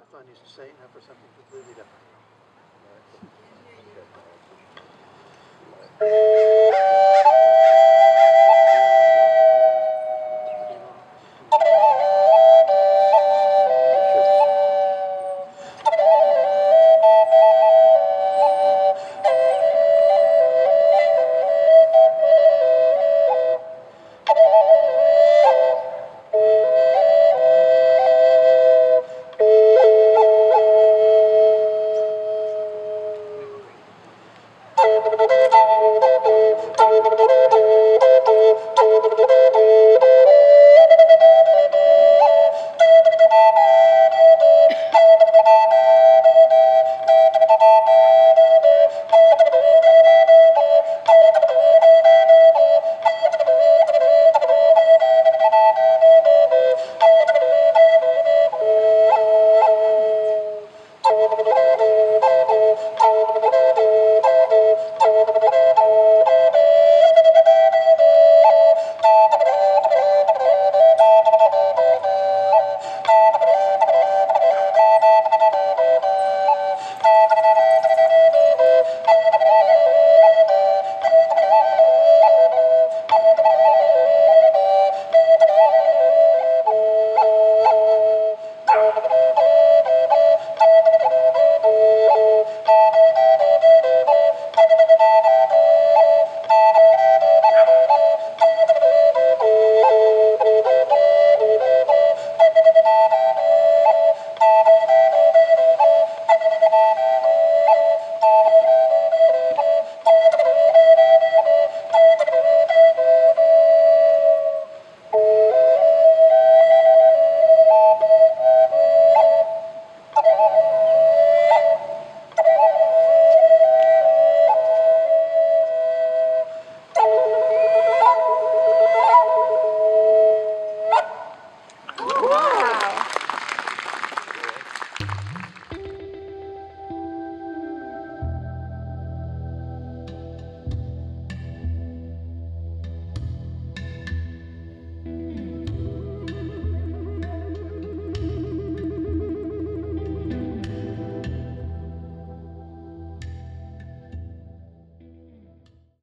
I find he's saying that for something completely different.